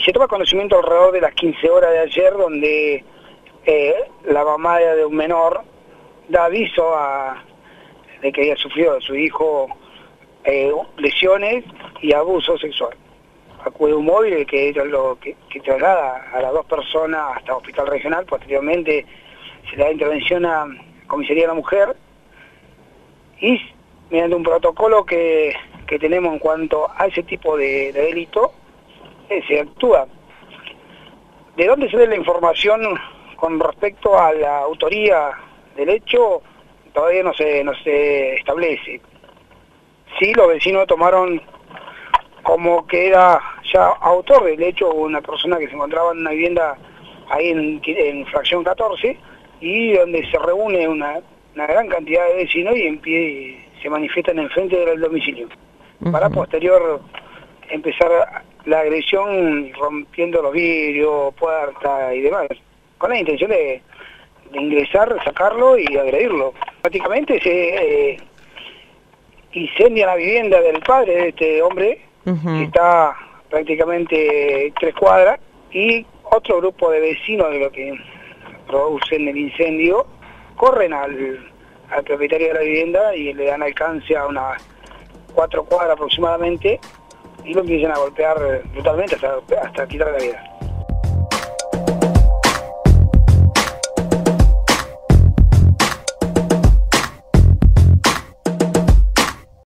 y se toma conocimiento alrededor de las 15 horas de ayer, donde la mamá de un menor da aviso de que había sufrido de su hijo lesiones y abuso sexual. Acude un móvil que traslada a las dos personas hasta el hospital regional. Posteriormente se le da intervención a Comisaría de la Mujer y mediante un protocolo que tenemos en cuanto a ese tipo de delito, se actúa. ¿De dónde sale la información con respecto a la autoría del hecho? Todavía no se establece. Sí, los vecinos tomaron como que era ya autor del hecho una persona que se encontraba en una vivienda ahí en Fracción XIV, y donde se reúne una gran cantidad de vecinos y en pie se manifiestan enfrente del domicilio. Uh-huh. Para posterior empezar la agresión rompiendo los vidrios, puertas y demás, con la intención de ingresar, sacarlo y agredirlo. Prácticamente se incendia la vivienda del padre de este hombre, uh-huh, que está prácticamente 3 cuadras, y otro grupo de vecinos de lo que producen el incendio corren al propietario de la vivienda y le dan alcance a unas 4 cuadras aproximadamente y lo empiezan a golpear brutalmente hasta quitarle la vida.